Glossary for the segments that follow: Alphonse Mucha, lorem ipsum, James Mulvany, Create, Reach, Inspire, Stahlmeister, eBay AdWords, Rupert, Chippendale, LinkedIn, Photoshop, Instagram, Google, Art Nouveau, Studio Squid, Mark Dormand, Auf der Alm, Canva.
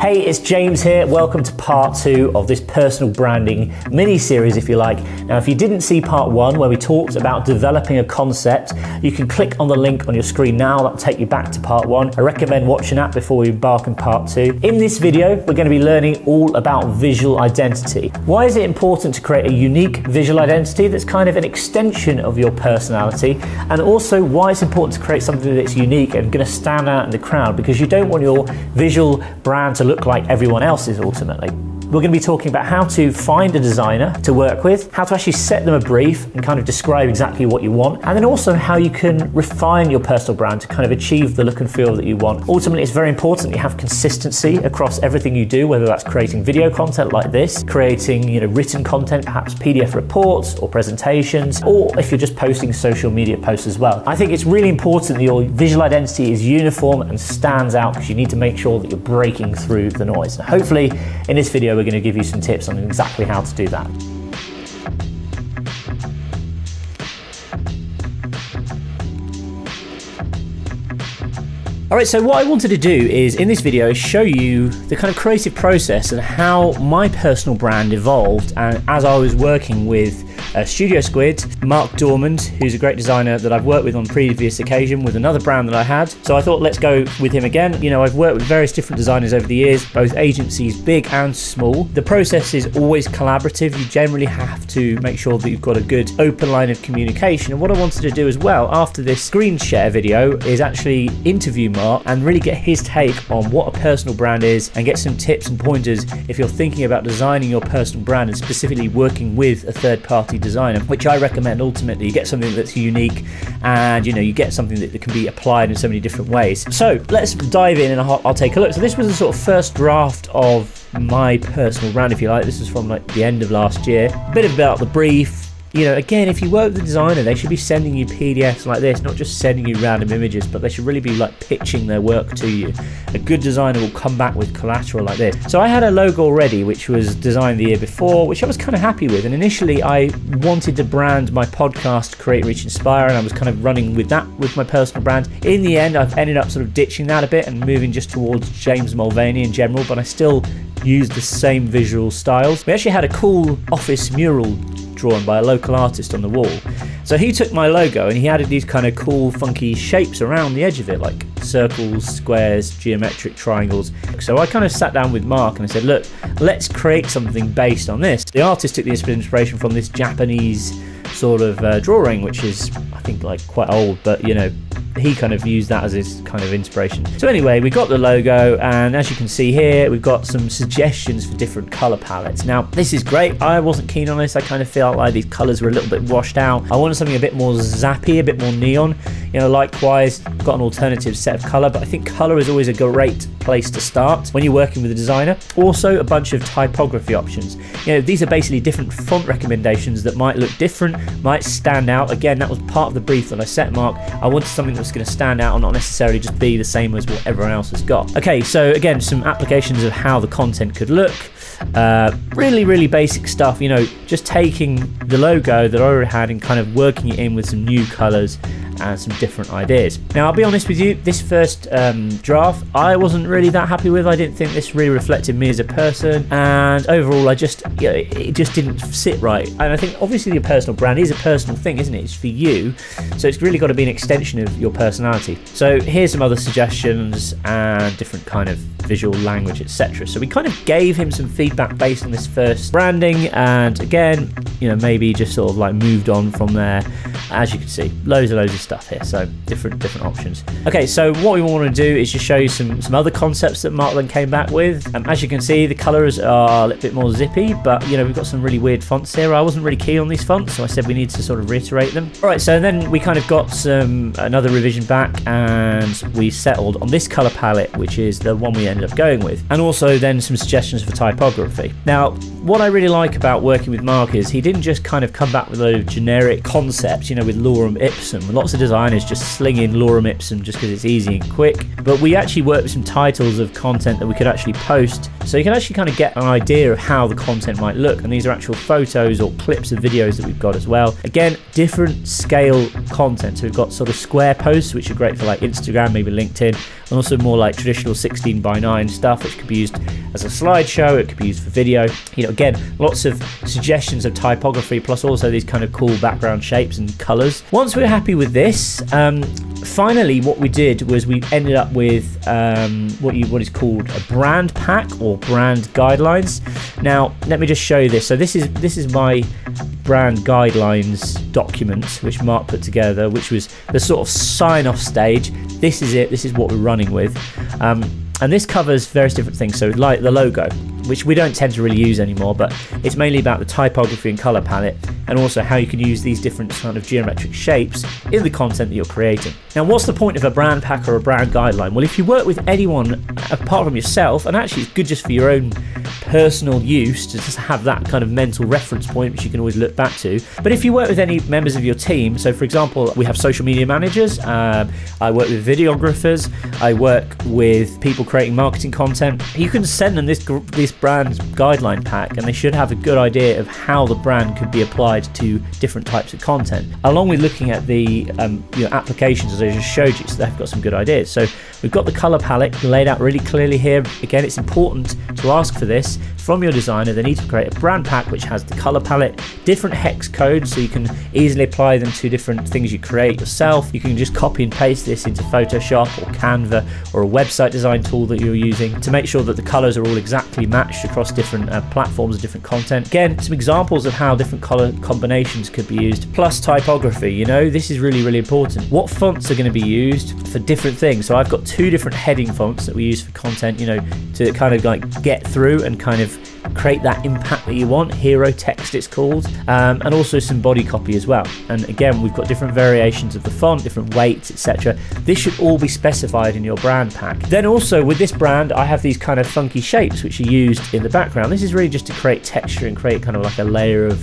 Hey, it's James here. Welcome to part two of this personal branding mini-series, if you like. Now, if you didn't see part one, where we talked about developing a concept, you can click on the link on your screen now. That'll take you back to part one. I recommend watching that before we embark on part two. In this video, we're going to be learning all about visual identity. Why is it important to create a unique visual identity that's kind of an extension of your personality? And also why it's important to create something that's unique and going to stand out in the crowd, because you don't want your visual brand to look like everyone else's ultimately. We're going to be talking about how to find a designer to work with, how to actually set them a brief and kind of describe exactly what you want, and then also how you can refine your personal brand to kind of achieve the look and feel that you want. Ultimately, it's very important that you have consistency across everything you do, whether that's creating video content like this, creating written content, perhaps PDF reports or presentations, or if you're just posting social media posts as well. I think it's really important that your visual identity is uniform and stands out, because you need to make sure that you're breaking through the noise. And hopefully in this video, we're going to give you some tips on exactly how to do that. All right, so what I wanted to do is in this video show you the kind of creative process and how my personal brand evolved, and as I was working with Studio Squid, Mark Dormand, who's a great designer that I've worked with on previous occasion with another brand that I had. So I thought, let's go with him again. I've worked with various different designers over the years, both agencies, big and small. The process is always collaborative. You generally have to make sure that you've got a good open line of communication. And what I wanted to do as well after this screen share video is actually interview Mark and really get his take on what a personal brand is, and get some tips and pointers if you're thinking about designing your personal brand and specifically working with a third party designer, which I recommend. Ultimately, you get something that's unique, and you get something that can be applied in so many different ways. So let's dive in and I'll take a look. So this was the sort of first draft of my personal brand, if you like. This is from like the end of last year. A bit about the brief. Again, if you work with the designer, they should be sending you PDFs like this, not just sending you random images, but they should really be like pitching their work to you. A good designer will come back with collateral like this. So I had a logo already, which was designed the year before, which I was kind of happy with. And initially I wanted to brand my podcast, Create, Reach, Inspire, and I was kind of running with that with my personal brand. In the end, I've ended up sort of ditching that a bit and moving just towards James Mulvany in general, but I still use the same visual styles. We actually had a cool office mural drawn by a local artist on the wall. So he took my logo and he added these kind of cool funky shapes around the edge of it, like circles, squares, geometric triangles. So I kind of sat down with Mark and I said, look, let's create something based on this. The artist took the inspiration from this Japanese sort of drawing, which is I think like quite old, but he kind of used that as his kind of inspiration. So anyway, we got the logo, and as you can see here, we've got some suggestions for different color palettes. Now, this is great. I wasn't keen on this. I kind of felt like these colors were a little bit washed out. I wanted something a bit more zappy, a bit more neon. Likewise, got an alternative set of color, but I think color is always a great place to start when you're working with a designer. Also, a bunch of typography options. These are basically different font recommendations that might look different, might stand out. Again, that was part of the brief that I set Mark. I wanted something that going to stand out and not necessarily just be the same as what everyone else has got. Okay, so again, some applications of how the content could look. Really basic stuff, just taking the logo that I already had and kind of working it in with some new colors and some different ideas. Now, I'll be honest with you, this first draft I wasn't really that happy with. I didn't think this really reflected me as a person, and overall I just it just didn't sit right. And I think obviously your personal brand is a personal thing, isn't it? It's for you, so it's really got to be an extension of your personality. So here's some other suggestions and different kind of visual language, etc. So we kind of gave him some feedback based on this first branding, and again, maybe just sort of like moved on from there. As you can see, loads and loads of stuff here, so different options. Okay, so what we want to do is just show you some other concepts that Mark then came back with. As you can see, the colors are a little bit more zippy, but we've got some really weird fonts here. I wasn't really keen on these fonts, so I said we need to sort of reiterate them. All right, so then we kind of got another revision back, and we settled on this color palette, which is the one we ended up going with, and also then some suggestions for typography. Now, what I really like about working with Mark is he didn't just kind of come back with a load of generic concepts, with lorem ipsum, lots of master designers just slinging lorem ipsum just because it's easy and quick, but we actually worked with some titles of content that we could actually post, so you can actually kind of get an idea of how the content might look. And these are actual photos or clips of videos that we've got as well. Again, different scale content. So we've got sort of square posts, which are great for like Instagram, maybe LinkedIn, and also more like traditional 16:9 stuff, which could be used as a slideshow, it could be used for video. You know, again, lots of suggestions of typography, plus also these kind of cool background shapes and colors. Once we're happy with this, finally what we did was we ended up with what is called a brand pack or brand guidelines. Now let me just show you this. So this is my brand guidelines document, which Mark put together, which was the sort of sign-off stage. This is it, this is what we're running with, and this covers various different things. So like the logo, which we don't tend to really use anymore, but it's mainly about the typography and color palette, and also how you can use these different kind of geometric shapes in the content that you're creating. Now, what's the point of a brand pack or a brand guideline? Well, if you work with anyone apart from yourself, and actually it's good just for your own personal use to just have that kind of mental reference point, which you can always look back to. But if you work with any members of your team, so for example, we have social media managers, I work with videographers, I work with people creating marketing content, you can send them this brand guideline pack, and they should have a good idea of how the brand could be applied to different types of content, along with looking at the applications as I just showed you, so they've got some good ideas. So we've got the color palette laid out really clearly here. Again, it's important to ask for this from your designer. They need to create a brand pack which has the color palette, different hex codes, so you can easily apply them to different things you create yourself. You can just copy and paste this into Photoshop or Canva or a website design tool that you're using to make sure that the colors are all exactly matched across different platforms and different content. Again, some examples of how different color combinations could be used, plus typography. You know, this is really, really important. What fonts are going to be used for different things? So I've got two different heading fonts that we use for content, you know, to kind of like get through and kind of create that impact that you want. Hero text it's called, and also some body copy as well. And again, we've got different variations of the font, different weights, etc. This should all be specified in your brand pack. Then also with this brand, I have these kind of funky shapes which are used in the background. This is really just to create texture and create kind of like a layer of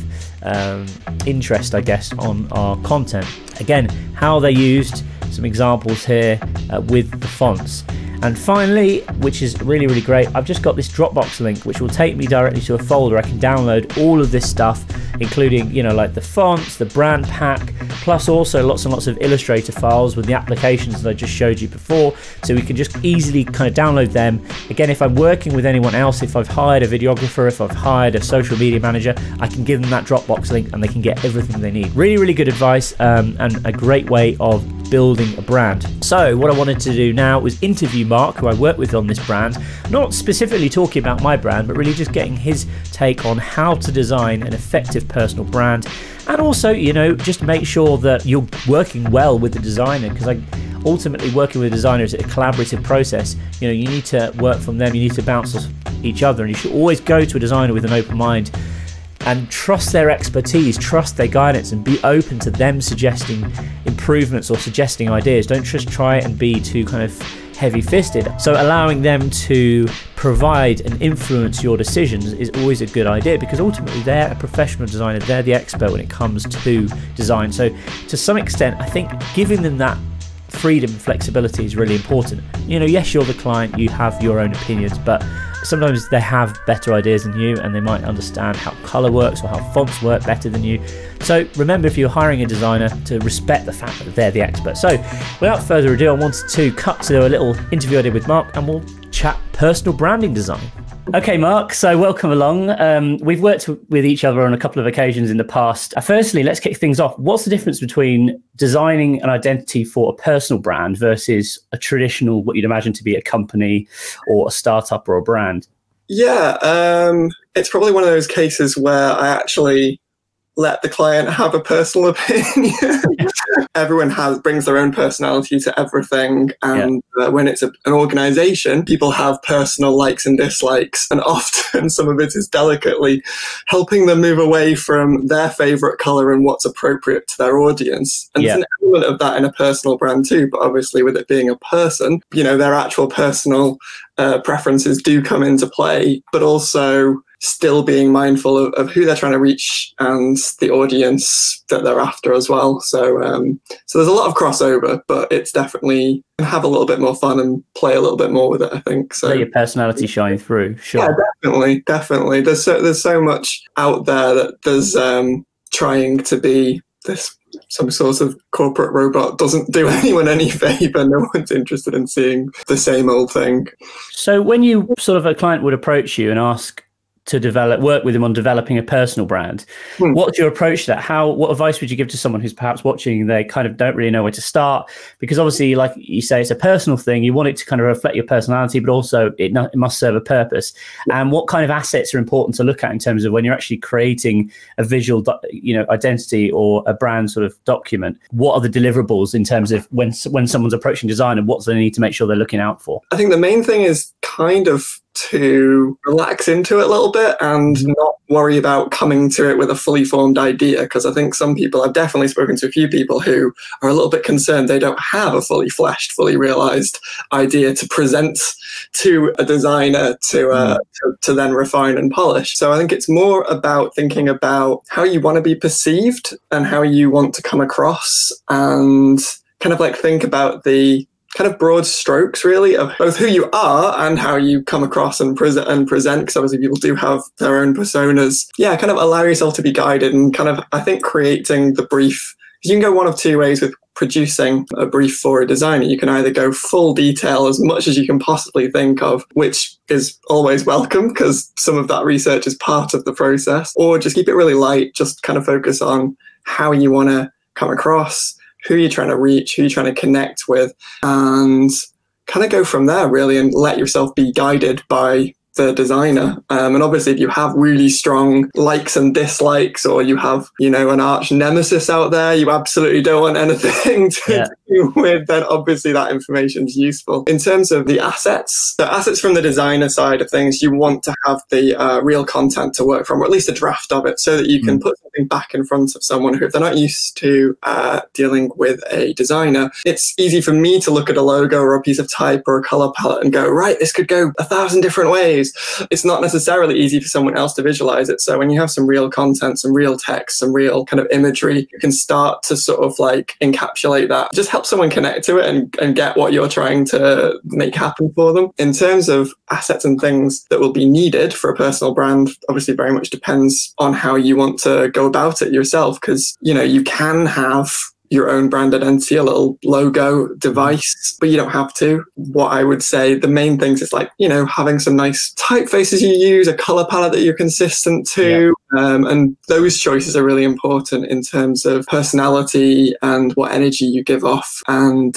interest, I guess, on our content. Again, how they're used, some examples here with the fonts. And finally, which is really, really great, I've just got this Dropbox link, which will take me directly to a folder. I can download all of this stuff, including, you know, like the fonts, the brand pack, plus also lots and lots of Illustrator files with the applications that I just showed you before. So we can just easily kind of download them. Again, if I'm working with anyone else, if I've hired a videographer, if I've hired a social media manager, I can give them that Dropbox link and they can get everything they need. Really, really good advice, and a great way of building a brand. So what I wanted to do now was interview Mark, who I work with on this brand, not specifically talking about my brand, but really just getting his take on how to design an effective personal brand. And also, you know, just make sure that you're working well with the designer, because ultimately working with designers is a collaborative process. You know, you need to work from them, you need to bounce off each other, and you should always go to a designer with an open mind and trust their expertise, trust their guidance, and be open to them suggesting improvements or suggesting ideas. Don't just try and be too kind of heavy-fisted. So allowing them to provide and influence your decisions is always a good idea, because ultimately they're a professional designer, they're the expert when it comes to design. So to some extent, I think giving them that freedom and flexibility is really important. You know, yes, you're the client, you have your own opinions, but sometimes they have better ideas than you, and they might understand how color works or how fonts work better than you. So remember, if you're hiring a designer, to respect the fact that they're the expert. So without further ado, I wanted to cut to a little interview I did with Mark, and we'll chat personal branding design. Okay, Mark, so welcome along. We've worked with each other on a couple of occasions in the past. Firstly, let's kick things off. What's the difference between designing an identity for a personal brand versus a traditional, what you'd imagine to be a company or a startup or a brand? Yeah, it's probably one of those cases where I actually let the client have a personal opinion. Everyone brings their own personality to everything, and yeah. When it's an organization, people have personal likes and dislikes, and often some of it is delicately helping them move away from their favorite color and what's appropriate to their audience. And yeah. There's an element of that in a personal brand too, but obviously with it being a person, you know, their actual personal preferences do come into play, but also still being mindful of who they're trying to reach and the audience that they're after as well. So so there's a lot of crossover, but it's definitely have a little bit more fun and play a little bit more with it, I think. So let your personality shine through. Sure. Yeah, definitely. There's so much out there that there's trying to be this some sort of corporate robot doesn't do anyone any favor. No one's interested in seeing the same old thing. So when you sort of a client would approach you and ask to work with them on developing a personal brand. What's your approach to that? What advice would you give to someone who's perhaps watching, they kind of don't really know where to start? Because obviously, like you say, it's a personal thing. You want it to kind of reflect your personality, but also it must serve a purpose. And what kind of assets are important to look at in terms of when you're actually creating a visual, you know, identity or a brand sort of document? What are the deliverables in terms of when someone's approaching design, and what do they need to make sure they're looking out for? I think the main thing is kind of to relax into it a little bit and not worry about coming to it with a fully formed idea, because I think some people, I've definitely spoken to a few people who are a little bit concerned they don't have a fully fleshed, fully realized idea to present to a designer to then refine and polish. So I think it's more about thinking about how you want to be perceived and how you want to come across, and kind of like think about the kind of broad strokes, really, of both who you are and how you come across and present, because obviously people do have their own personas. Yeah, kind of allow yourself to be guided, and kind of, I think, creating the brief. You can go one of two ways with producing a brief for a designer. You can either go full detail, as much as you can possibly think of, which is always welcome because some of that research is part of the process, or just keep it really light, just kind of focus on how you want to come across, who you're trying to reach, who you're trying to connect with, and kind of go from there, really, and let yourself be guided by the designer. And obviously, if you have really strong likes and dislikes, or you have, you know, an arch nemesis out there you absolutely don't want anything to do with, then obviously that information is useful. In terms of the assets from the designer side of things, you want to have the real content to work from, or at least a draft of it, so that you can put something back in front of someone who, if they're not used to dealing with a designer, it's easy for me to look at a logo or a piece of type or a color palette and go, right, this could go 1,000 different ways. It's not necessarily easy for someone else to visualize it. So when you have some real content, some real text, some real kind of imagery, you can start to sort of like encapsulate that. Just help someone connect to it and get what you're trying to make happen for them. In terms of assets and things that will be needed for a personal brand, obviously very much depends on how you want to go about it yourself, because, you know, you can have your own brand identity, a little logo device, but you don't have to. What I would say, the main things is, like, you know, having some nice typefaces you use, a color palette that you're consistent to, and those choices are really important in terms of personality and what energy you give off. And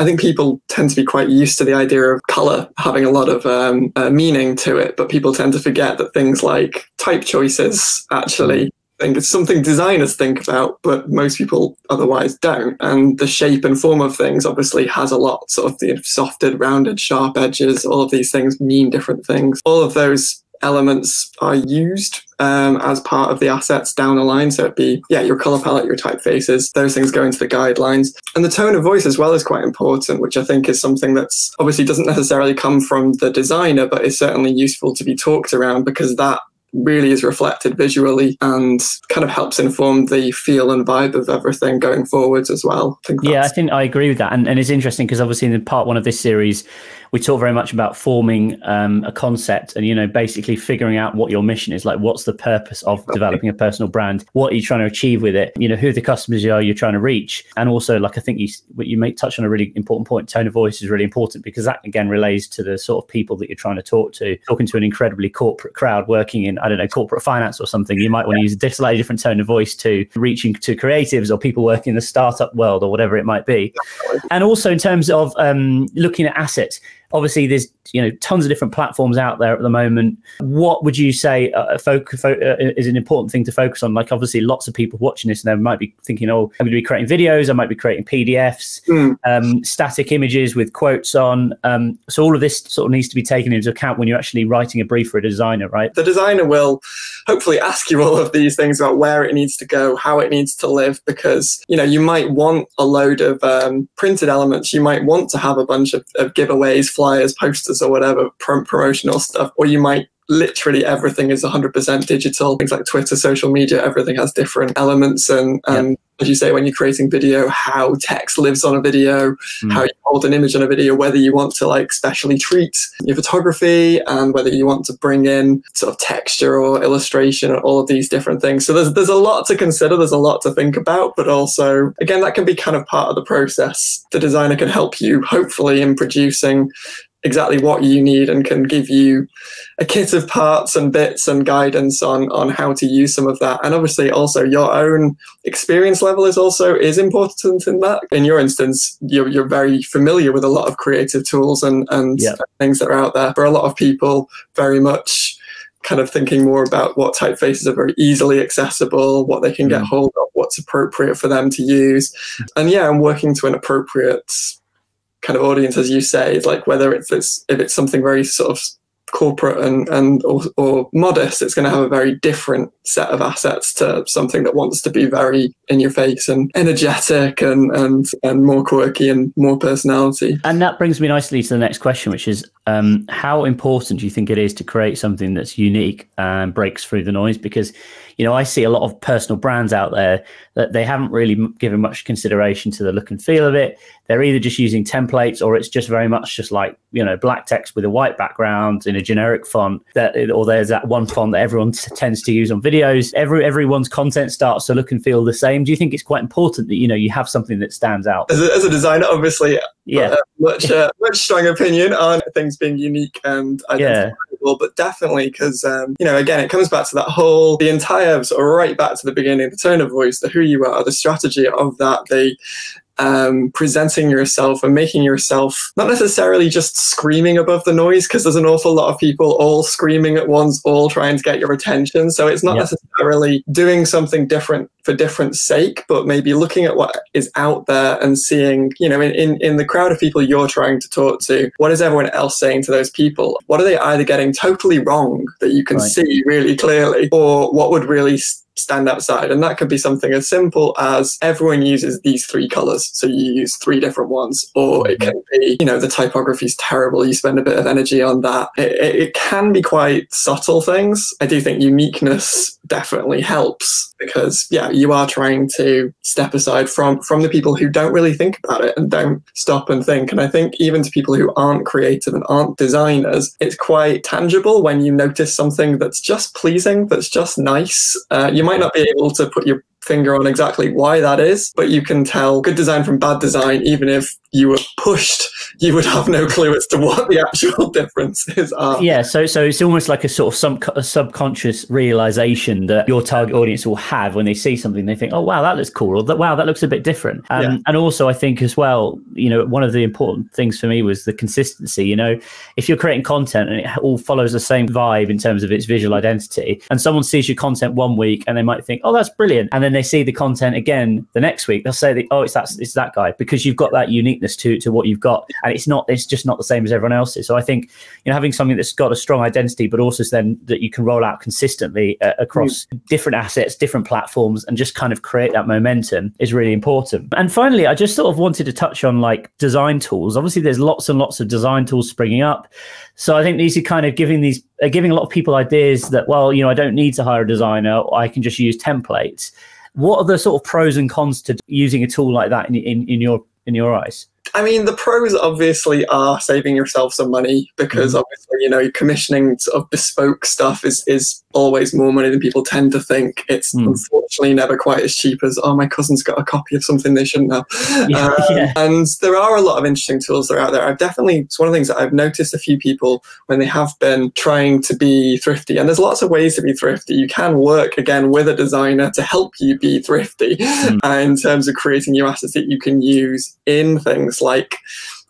I think people tend to be quite used to the idea of color having a lot of meaning to it, but people tend to forget that things like type choices actually, it's something designers think about, but most people otherwise don't. And the shape and form of things obviously has a lot, sort of the softed, rounded, sharp edges, all of these things mean different things. All of those elements are used as part of the assets down the line. So it'd be, yeah, your color palette, your typefaces, those things go into the guidelines. And the tone of voice as well is quite important, which I think is something that's obviously doesn't necessarily come from the designer, but is certainly useful to be talked around, because that really is reflected visually and kind of helps inform the feel and vibe of everything going forwards as well. I think I agree with that. And it's interesting because obviously in part one of this series, we talk very much about forming a concept and, you know, basically figuring out what your mission is, like what's the purpose of developing a personal brand? What are you trying to achieve with it? You know, who the customers are you're trying to reach? And also, like, I think you may touch on a really important point. Tone of voice is really important because that, again, relates to the sort of people that you're trying to talk to. Talking to an incredibly corporate crowd working in, I don't know, corporate finance or something, you might want to use a slightly different tone of voice to reaching to creatives or people working in the startup world or whatever it might be. And also in terms of looking at assets, obviously there's, you know, tons of different platforms out there at the moment. What would you say is an important thing to focus on? Like, obviously lots of people watching this and they might be thinking, oh, I'm going to be creating videos, I might be creating PDFs, static images with quotes on. So all of this sort of needs to be taken into account when you're actually writing a brief for a designer, right? The designer will hopefully ask you all of these things about where it needs to go, how it needs to live, because, you know, you might want a load of printed elements, you might want to have a bunch of giveaways, flyers, posters or whatever, promotional stuff, or you might literally everything is 100% digital. Things like Twitter, social media, everything has different elements. And as you say, when you're creating video, how text lives on a video, how you hold an image on a video, whether you want to like specially treat your photography and whether you want to bring in sort of texture or illustration and all of these different things. So there's a lot to consider. There's a lot to think about, but also, again, that can be kind of part of the process. The designer can help you, hopefully, in producing exactly what you need and can give you a kit of parts and bits and guidance on how to use some of that. And obviously also your own experience level is important in that. In your instance, you're very familiar with a lot of creative tools and things that are out there. For a lot of people, very much kind of thinking more about what typefaces are very easily accessible, what they can get hold of, what's appropriate for them to use. And yeah, I'm working to an appropriate kind of audience, as you say, like whether if it's something very sort of corporate or modest, it's going to have a very different set of assets to something that wants to be very in your face and energetic and more quirky and more personality. And that brings me nicely to the next question, which is how important do you think it is to create something that's unique and breaks through the noise? Because, you know, I see a lot of personal brands out there that they haven't really given much consideration to the look and feel of it. They're either just using templates or it's just very much just like, you know, black text with a white background in a generic font, or there's that one font that everyone tends to use on videos. Everyone's content starts to look and feel the same. Do you think it's quite important that, you know, you have something that stands out? As a designer, obviously, yeah, much strong opinion on things being unique and identifiable, but definitely because, you know, again, it comes back to that whole, the entire sort of right back to the beginning, the tone of voice, the who you are, the strategy of that, the presenting yourself and making yourself not necessarily just screaming above the noise, because there's an awful lot of people all screaming at once, all trying to get your attention. So it's not necessarily doing something different for different sake, but maybe looking at what is out there and seeing, you know, in the crowd of people you're trying to talk to, what is everyone else saying to those people? What are they either getting totally wrong that you can see really clearly, or what would really stand outside? And that could be something as simple as everyone uses these three colors, so you use three different ones, or it can be, you know, the typography is terrible, you spend a bit of energy on that. It can be quite subtle things. I do think uniqueness definitely helps, because yeah, you are trying to step aside from the people who don't really think about it and don't stop and think. And I think even to people who aren't creative and aren't designers, it's quite tangible when you notice something that's just pleasing, that's just nice. You might not be able to put your finger on exactly why that is, but you can tell good design from bad design. Even if you were pushed, you would have no clue as to what the actual differences are. Yeah, so it's almost like a sort of a subconscious realization that your target audience will have when they see something. They think, oh, wow, that looks cool, or wow, that looks a bit different. And also I think as well, you know, one of the important things for me was the consistency. You know, if you're creating content and it all follows the same vibe in terms of its visual identity, and someone sees your content one week and they might think, oh, that's brilliant. And then they see the content again the next week, they'll say, oh, it's that guy, because you've got that uniqueness to what you've got. And it's just not the same as everyone else's. So I think, you know, having something that's got a strong identity, but also then that you can roll out consistently across different assets, different platforms, and just kind of create that momentum is really important. And finally, I just sort of wanted to touch on like design tools. Obviously, there's lots and lots of design tools springing up. So I think these are kind of giving a lot of people ideas that, well, you know, I don't need to hire a designer, I can just use templates. What are the sort of pros and cons to using a tool like that in your eyes? I mean, the pros obviously are saving yourself some money, because obviously, you know, commissioning sort of bespoke stuff is always more money than people tend to think. It's unfortunately never quite as cheap as, oh, my cousin's got a copy of something they shouldn't have. And there are a lot of interesting tools that are out there. It's one of the things that I've noticed a few people when they have been trying to be thrifty, and there's lots of ways to be thrifty. You can work, again, with a designer to help you be thrifty in terms of creating new assets that you can use in things like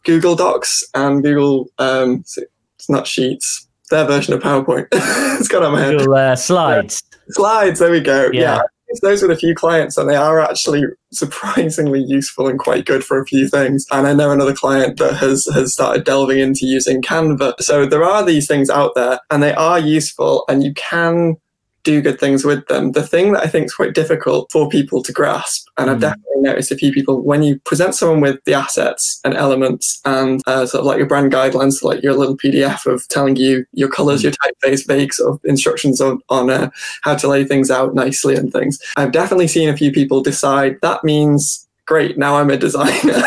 Google Docs and Google, it's not Sheets, their version of PowerPoint. It's got on my head. Google Slides. Yeah. Slides, there we go. Yeah. Those with a few clients, and they are actually surprisingly useful and quite good for a few things. And I know another client that has started delving into using Canva. So there are these things out there and they are useful, and you can do good things with them. The thing that I think is quite difficult for people to grasp, and I've definitely noticed a few people, when you present someone with the assets and elements and sort of like your brand guidelines, so like your little PDF of telling you your colours, your typeface, vague sort of instructions on how to lay things out nicely and things, I've definitely seen a few people decide that means, great, now I'm a designer.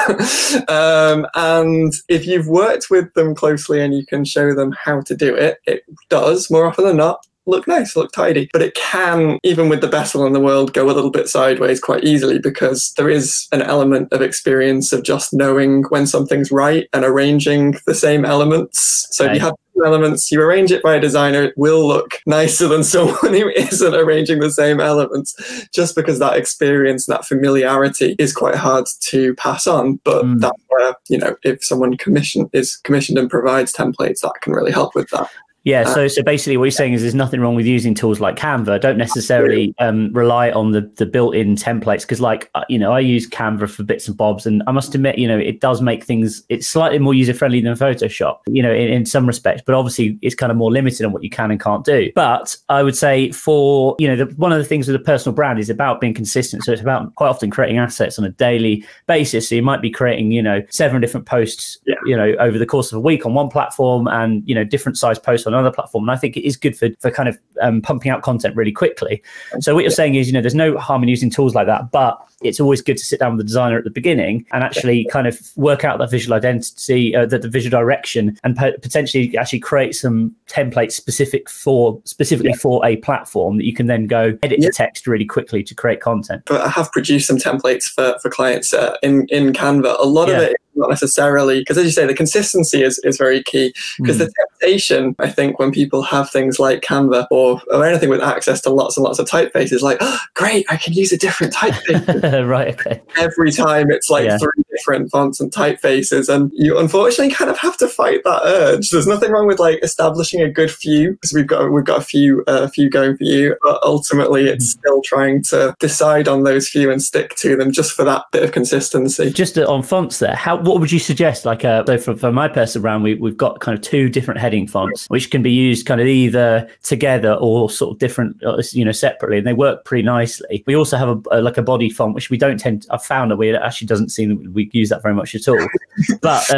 And if you've worked with them closely and you can show them how to do it, it does, more often than not, look nice, look tidy. But it can, even with the best one in the world, go a little bit sideways quite easily, because there is an element of experience of just knowing when something's right and arranging the same elements. So if you have two elements, you arrange it by a designer, it will look nicer than someone who isn't arranging the same elements, just because that experience, that familiarity is quite hard to pass on. But that's where, you know, if someone is commissioned and provides templates, that can really help with that. Yeah, so basically what you're saying is there's nothing wrong with using tools like Canva. Don't necessarily rely on the built-in templates, because, like, you know, I use Canva for bits and bobs, and I must admit, you know, it does make things, it's slightly more user-friendly than Photoshop, you know, in some respects, but obviously it's kind of more limited on what you can and can't do. But I would say for, you know, one of the things with a personal brand is about being consistent. So it's about quite often creating assets on a daily basis. So you might be creating, you know, 7 different posts, you know, over the course of a week on one platform, and, you know, different size posts on another platform. And I think it is good for kind of pumping out content really quickly. So what you're saying is, you know, there's no harm in using tools like that, but it's always good to sit down with the designer at the beginning and actually kind of work out that visual identity, the visual direction, and potentially actually create some templates specifically for a platform that you can then go edit the text really quickly to create content. But I have produced some templates for clients in Canva. A lot of it is not necessarily, because as you say, the consistency is very key, because the temptation, I think, when people have things like Canva or anything with access to lots and lots of typefaces, like, oh, great, I can use a different typeface. Right, okay. Every time it's like 3 different fonts and typefaces, and you unfortunately kind of have to fight that urge. There's nothing wrong with like establishing a good few, because we've got a few going for you, but ultimately it's still trying to decide on those few and stick to them just for that bit of consistency. Just on fonts there, what would you suggest? Like, so for my personal brand, we've got kind of 2 different heading fonts, which can be used kind of either together or sort of different, you know, separately, and they work pretty nicely. We also have like a body font, which we don't tend to, I've found that we actually doesn't seem that we use that very much at all. But,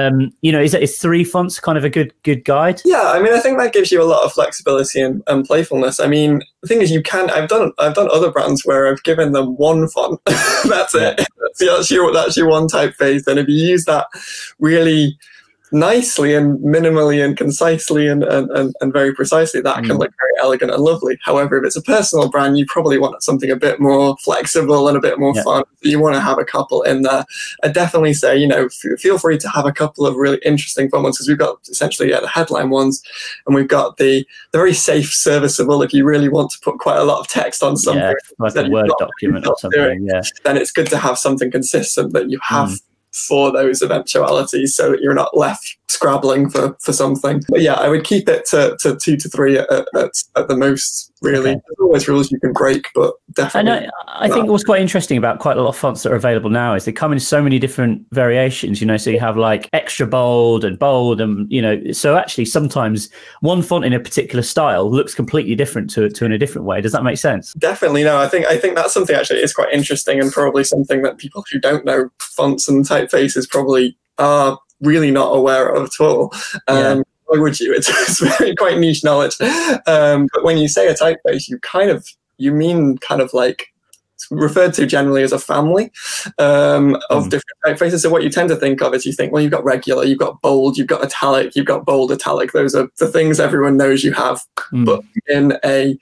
you know, is 3 fonts kind of a good guide? Yeah, I mean, I think that gives you a lot of flexibility and playfulness. I mean, the thing is, you can, I've done other brands where I've given them 1 font. That's it. That's your 1 typeface. And if you use that really nicely and minimally and concisely and very precisely, that can look very elegant and lovely. However, if it's a personal brand, you probably want something a bit more flexible and a bit more fun. You want to have a couple in there. I definitely say, you know, feel free to have a couple of really interesting fun ones, because we've got essentially the headline ones, and we've got the very safe, serviceable, if you really want to put quite a lot of text on something, like a Word document or something, then it's good to have something consistent that you have for those eventualities, so that you're not left scrabbling for something. But yeah, I would keep it to 2 to 3 at the most, really. Okay. There's always rules you can break, but definitely. And I think what's quite interesting about quite a lot of fonts that are available now is they come in so many different variations, you know, so you have like extra bold and, you know, so actually sometimes one font in a particular style looks completely different to in a different way. Does that make sense? Definitely. No, I think that's something actually is quite interesting, and probably something that people who don't know fonts and typefaces probably are really not aware of at all. Why would you? It's very quite niche knowledge. But when you say a typeface, you mean like, it's referred to generally as a family of different typefaces. So what you tend to think of is you think, well, you've got regular, you've got bold, you've got italic, you've got bold italic. Those are the things everyone knows you have. But in a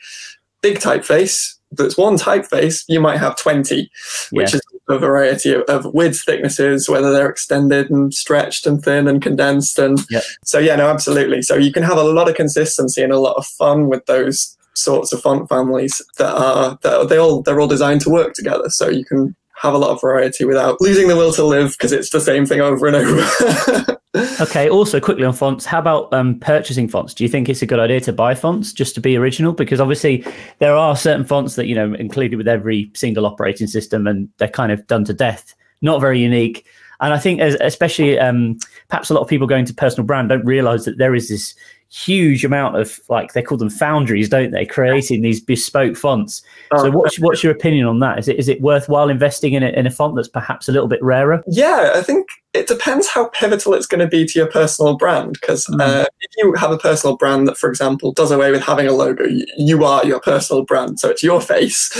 big typeface, that's one typeface, you might have 20, which is a variety of widths, thicknesses, whether they're extended and stretched and thin and condensed. And so, yeah, no, absolutely. So you can have a lot of consistency and a lot of fun with those sorts of font families they're all designed to work together. So you can have a lot of variety without losing the will to live, because it's the same thing over and over. Okay. Also, quickly on fonts, how about purchasing fonts? Do you think it's a good idea to buy fonts just to be original? Because obviously there are certain fonts that, you know, included with every single operating system, and they're kind of done to death, not very unique. And I think especially perhaps a lot of people going to personal brand don't realize that there is this huge amount of, like, they call them foundries, don't they, creating these bespoke fonts. So what's your opinion on that? Is it worthwhile investing in a font that's perhaps a little bit rarer? Yeah, I think it depends how pivotal it's going to be to your personal brand, because if you have a personal brand that, for example, does away with having a logo, you are your personal brand, so it's your face,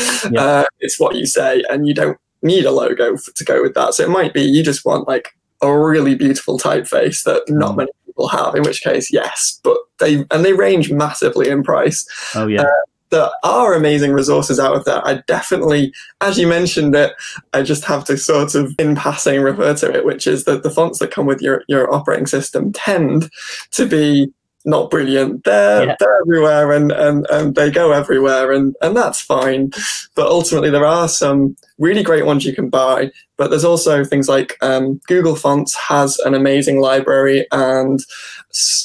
it's what you say, and you don't need a logo to go with that. So it might be you just want, like, a really beautiful typeface that not many people have, in which case, yes, but they range massively in price. Oh yeah. There are amazing resources out of there. I definitely, as you mentioned it, I just have to sort of in passing refer to it, which is that the fonts that come with your operating system tend to be not brilliant. They're everywhere, and they go everywhere, and that's fine. But ultimately, there are some really great ones you can buy. But there's also things like Google Fonts has an amazing library, and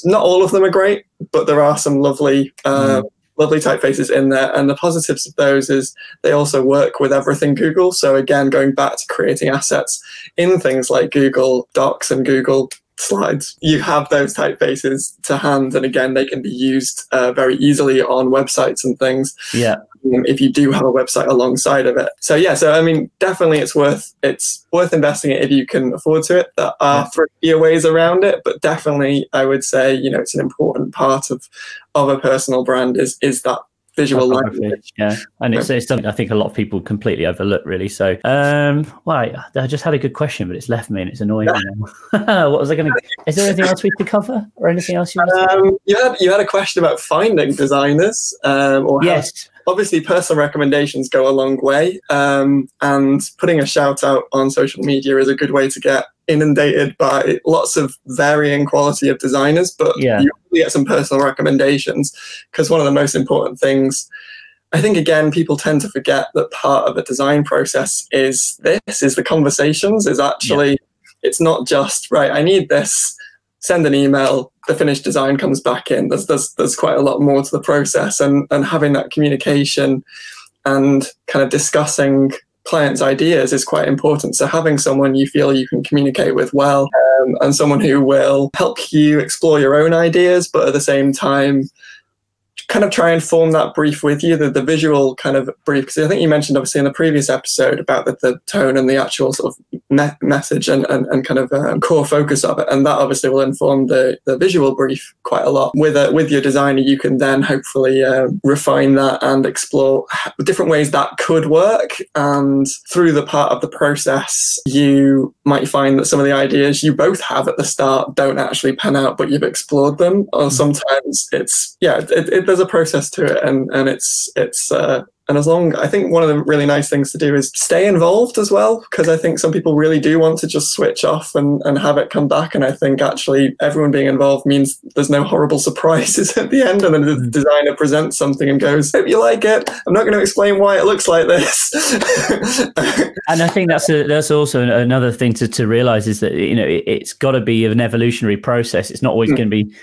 not all of them are great, but there are some lovely lovely typefaces in there. And the positives of those is they also work with everything Google. So again, going back to creating assets in things like Google Docs and Google Slides, you have those typefaces to hand, and again, they can be used very easily on websites and things. Yeah, if you do have a website alongside of it. So yeah, so I mean, definitely it's worth investing it if you can afford to it. There are three ways around it, but definitely I would say, you know, it's an important part of a personal brand is that visual language. Yeah, and it's something I think a lot of people completely overlook, really. So I just had a good question, but it's left me and it's annoying now. What was I going to Is there anything else we could cover, or anything else you want to say? You had a question about finding designers, or yes, obviously personal recommendations go a long way, and putting a shout out on social media is a good way to get inundated by lots of varying quality of designers, but you get some personal recommendations, because one of the most important things, I think, again, people tend to forget that part of a design process is the conversations, is actually, it's not just, right, I need this, send an email, the finished design comes back in. There's quite a lot more to the process, and having that communication and kind of discussing clients' ideas is quite important. So having someone you feel you can communicate with well, and someone who will help you explore your own ideas, but at the same time kind of try and form that brief with you, the visual kind of brief, because I think you mentioned obviously in the previous episode about the tone and the actual sort of message and kind of core focus of it, and that obviously will inform the visual brief quite a lot. With your designer, you can then hopefully refine that and explore different ways that could work, and through the part of the process you might find that some of the ideas you both have at the start don't actually pan out, but you've explored them, or sometimes there's a process to it, and it's as long, I think one of the really nice things to do is stay involved as well, because I think some people really do want to just switch off and have it come back, and I think actually everyone being involved means there's no horrible surprises at the end, and then the designer presents something and goes, hope you like it, I'm not going to explain why it looks like this. And I think that's also another thing to realize, is that, you know, it's got to be an evolutionary process. It's not always going to be,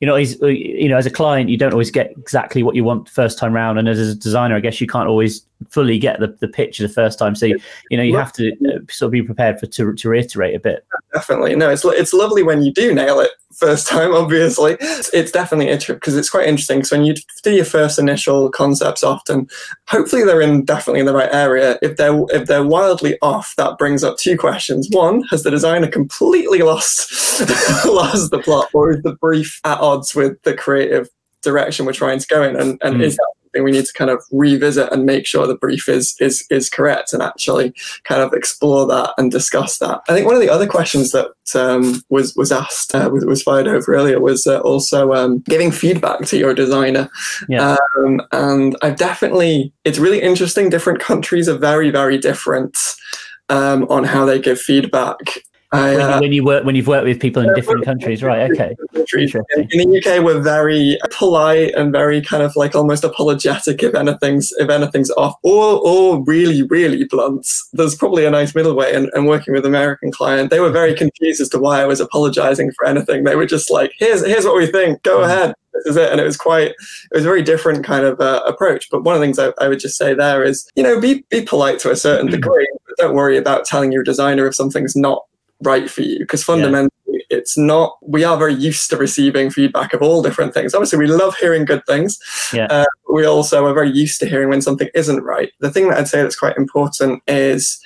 you know, as a client, you don't always get exactly what you want first time round, and as a designer, I guess you can't always fully get the picture the first time. So you know, you have to sort of be prepared to reiterate a bit. Definitely, no, it's lovely when you do nail it first time. Obviously, it's definitely a trip, because it's quite interesting. Because when you do your first initial concepts, often, hopefully, they're definitely in the right area. If they're wildly off, that brings up two questions. One, has the designer completely lost the plot, or is the brief at odds with the creative direction we're trying to go in? And is that something we need to kind of revisit and make sure the brief is correct, and actually kind of explore that and discuss that? I think one of the other questions that was asked, was fired over earlier, was also giving feedback to your designer. Yeah. And I've definitely, it's really interesting. Different countries are very, very different on how they give feedback. When you've worked with people in different countries, right? Okay. In the UK, we're very polite and very kind of like almost apologetic if anything's off, or really, really blunt. There's probably a nice middle way. And working with an American client, they were very confused as to why I was apologizing for anything. They were just like, here's what we think. Go ahead. This is it. And it was a very different kind of approach. But one of the things I would just say there is, you know, be polite to a certain degree. But don't worry about telling your designer if something's not right for you, because fundamentally it's not, we are very used to receiving feedback of all different things. Obviously, we love hearing good things. Yeah. But we also are very used to hearing when something isn't right. The thing that I'd say that's quite important is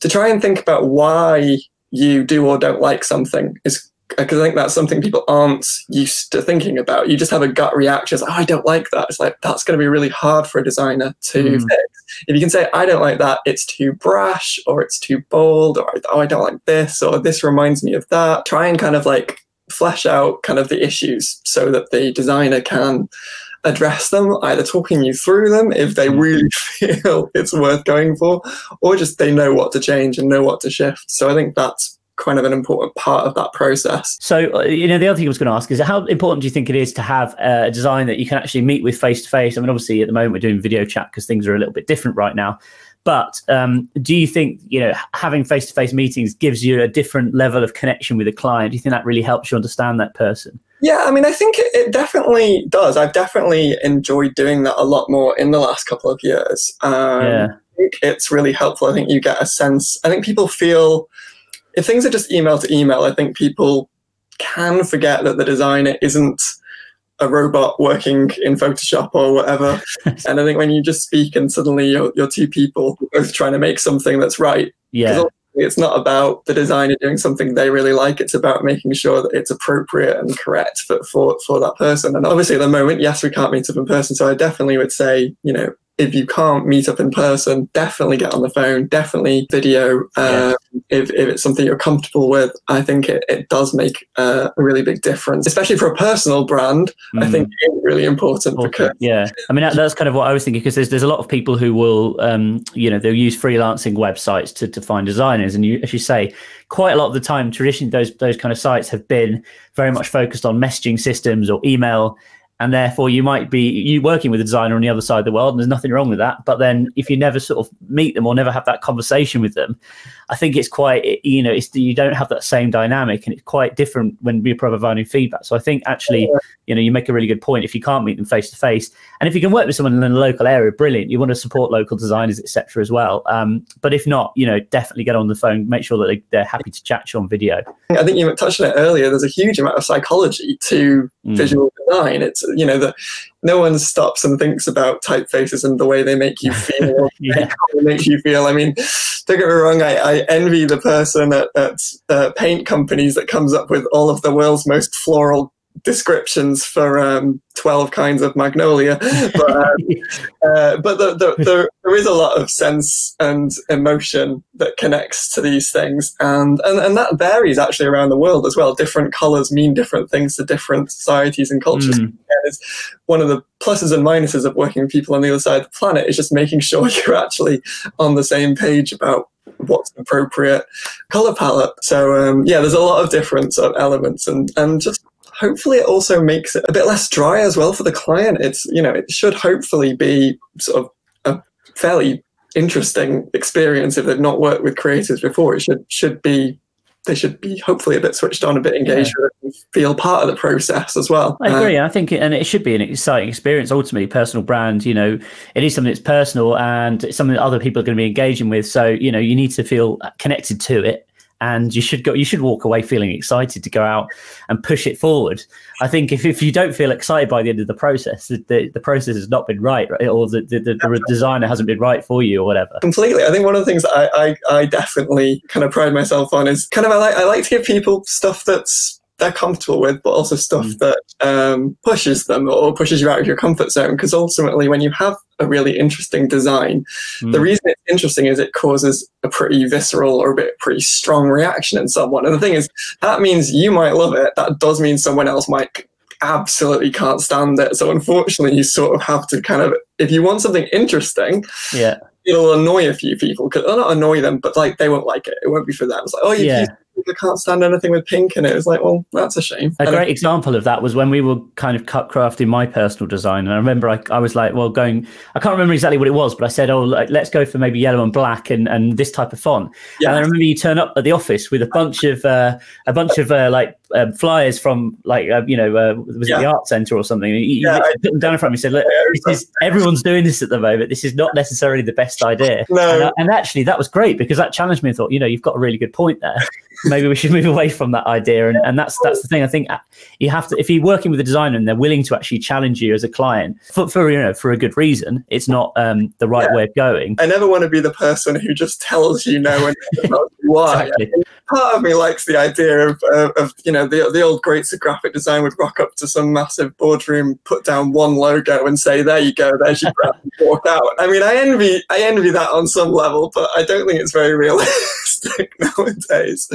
to try and think about why you do or don't like something, is because I think that's something people aren't used to thinking about. You just have a gut reaction. It's like, oh, I don't like that. It's like, that's going to be really hard for a designer to fix. If you can say, I don't like that, it's too brash, or it's too bold, or oh, I don't like this, or this reminds me of that. Try and kind of like flesh out kind of the issues so that the designer can address them, either talking you through them if they really feel it's worth going for, or just they know what to change and know what to shift. So I think that's kind of an important part of that process. So, you know, the other thing I was going to ask is how important do you think it is to have a design that you can actually meet with face to face? I mean, obviously at the moment we're doing video chat because things are a little bit different right now. But do you think, you know, having face-to-face meetings gives you a different level of connection with a client? Do you think that really helps you understand that person? Yeah, I mean, I think it definitely does. I've definitely enjoyed doing that a lot more in the last couple of years. Yeah. I think it's really helpful. I think you get a sense. I think people feel, if things are just email to email, I think people can forget that the designer isn't a robot working in Photoshop or whatever. And I think when you just speak and suddenly you're two people both trying to make something that's right. Yeah. It's not about the designer doing something they really like. It's about making sure that it's appropriate and correct for that person. And obviously at the moment, yes, we can't meet up in person. So I definitely would say, you know, if you can't meet up in person, definitely get on the phone, definitely video. If it's something you're comfortable with, I think it does make a really big difference, especially for a personal brand. I think it's really important. Because yeah, I mean, that's kind of what I was thinking, because there's a lot of people who will, you know, they'll use freelancing websites to find designers. And you, as you say, quite a lot of the time, traditionally, those kind of sites have been very much focused on messaging systems or email. And therefore, you might be working with a designer on the other side of the world, and there's nothing wrong with that. But then if you never sort of meet them or never have that conversation with them, I think it's quite, you know, you don't have that same dynamic, and it's quite different when you're providing feedback. So I think actually, you know, you make a really good point. If you can't meet them face to face, and if you can work with someone in a local area, brilliant. You want to support local designers, etc. as well. But if not, you know, definitely get on the phone, make sure that they're happy to chat to you on video. I think you touched on it earlier. There's a huge amount of psychology to visual design. It's, you know, that no one stops and thinks about typefaces and the way they make you feel. I mean, don't get me wrong, I envy the person at paint companies that comes up with all of the world's most floral descriptions for 12 kinds of magnolia. But, but there is a lot of sense and emotion that connects to these things. And that varies actually around the world as well. Different colours mean different things to different societies and cultures. It's one of the pluses and minuses of working with people on the other side of the planet is just making sure you're actually on the same page about what's appropriate colour palette. So yeah, there's a lot of different sort of elements, and just hopefully it also makes it a bit less dry as well for the client. It's, you know, it should hopefully be sort of a fairly interesting experience if they've not worked with creators before. It should be, they should be hopefully a bit switched on, a bit engaged with it, and feel part of the process as well. I agree. I think, and it should be an exciting experience. Ultimately, personal brand, you know, it is something that's personal and it's something that other people are going to be engaging with. So, you know, you need to feel connected to it. And you should walk away feeling excited to go out and push it forward. I think if you don't feel excited by the end of the process, the process has not been right, or the designer hasn't been right for you or whatever. Completely. I think one of the things that I definitely kind of pride myself on is kind of I like to give people stuff that's they're comfortable with, but also stuff that pushes them or pushes you out of your comfort zone. Because ultimately, when you have a really interesting design, the reason it's interesting is it causes a pretty visceral or pretty strong reaction in someone. And the thing is, that means you might love it. That does mean someone else might absolutely can't stand it. So unfortunately, you sort of have to kind of, if you want something interesting, yeah, it'll annoy a few people, because not annoy them, but like they won't like it. It won't be for them. It's like, oh, yeah. I can't stand anything with pink, and it was like, well, that's a shame. A great example of that was when we were kind of cut crafting my personal design, and I remember I was like, well, I can't remember exactly what it was, but I said, oh, like, let's go for maybe yellow and black and this type of font. Yeah. And I remember you turn up at the office with a bunch of like flyers from like was it the Art Centre or something? You put them down in front of me and said, look, this is, everyone's doing this at the moment. This is not necessarily the best idea. No. And actually, that was great because that challenged me and thought, you know, you've got a really good point there. Maybe we should move away from that idea. And that's the thing. I think you have to, if you're working with a designer and they're willing to actually challenge you as a client for a good reason, it's not the right way of going. I never want to be the person who just tells you no and why. Exactly. Part of me likes the idea of you know, the old greats of graphic design would rock up to some massive boardroom, put down one logo and say, there you go, there's your brand, and walk out. I mean, I envy that on some level, but I don't think it's very realistic nowadays.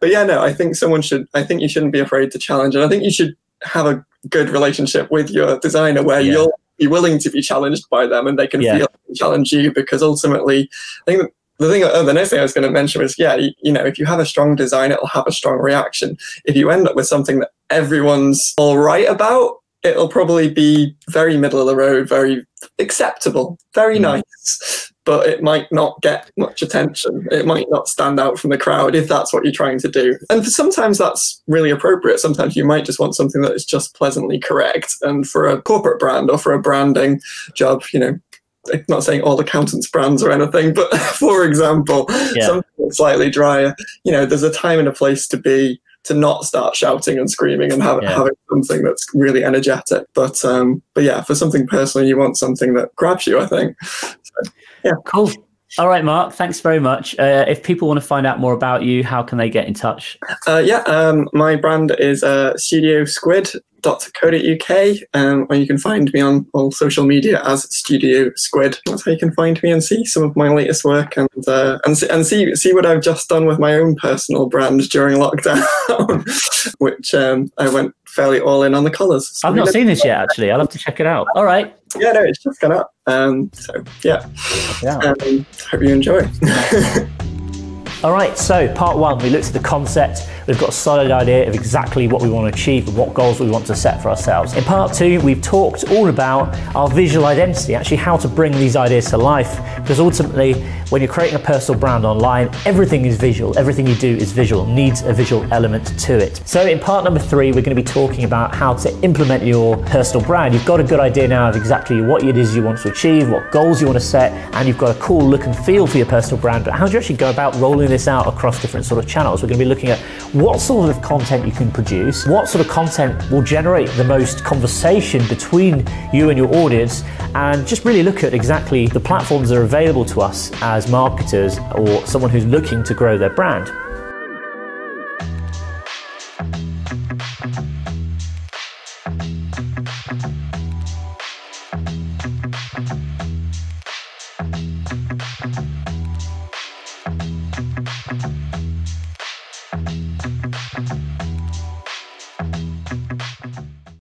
But yeah, no, I think you shouldn't be afraid to challenge. And I think you should have a good relationship with your designer where you'll be willing to be challenged by them and they can feel they challenge you, because ultimately, I think the next thing I was going to mention was, you know, if you have a strong design, it'll have a strong reaction. If you end up with something that everyone's all right about, it'll probably be very middle of the road, very acceptable, very nice, but it might not get much attention. It might not stand out from the crowd if that's what you're trying to do. And sometimes that's really appropriate. Sometimes you might just want something that is just pleasantly correct. And for a corporate brand or for a branding job, you know, I'm not saying all accountants' brands or anything, but for example, something slightly drier, you know, there's a time and a place to be, to not start shouting and screaming and having something that's really energetic. But yeah, for something personal, you want something that grabs you, I think. So, yeah. Cool. All right, Mark, thanks very much. If people want to find out more about you, how can they get in touch? My brand is studiosquid.co.uk, where you can find me on all social media as Studio Squid. That's how you can find me and see some of my latest work and see what I've just done with my own personal brand during lockdown, which I went fairly all in on the colours. So I've not seen this yet, actually. I'll have to check it out. All right. Yeah, no, it's just gone up. So yeah. Hope you enjoy. All right, so part one, we looked at the concept. We've got a solid idea of exactly what we want to achieve and what goals we want to set for ourselves. In part two, we've talked all about our visual identity, actually how to bring these ideas to life, because ultimately, when you're creating a personal brand online, everything is visual. Everything you do is visual, needs a visual element to it. So in part number three, we're going to be talking about how to implement your personal brand. You've got a good idea now of exactly what it is you want to achieve, what goals you want to set, and you've got a cool look and feel for your personal brand, but how do you actually go about rolling this out across different sort of channels? We're going to be looking at what sort of content you can produce, what sort of content will generate the most conversation between you and your audience, and just really look at exactly the platforms that are available to us as marketers or someone who's looking to grow their brand.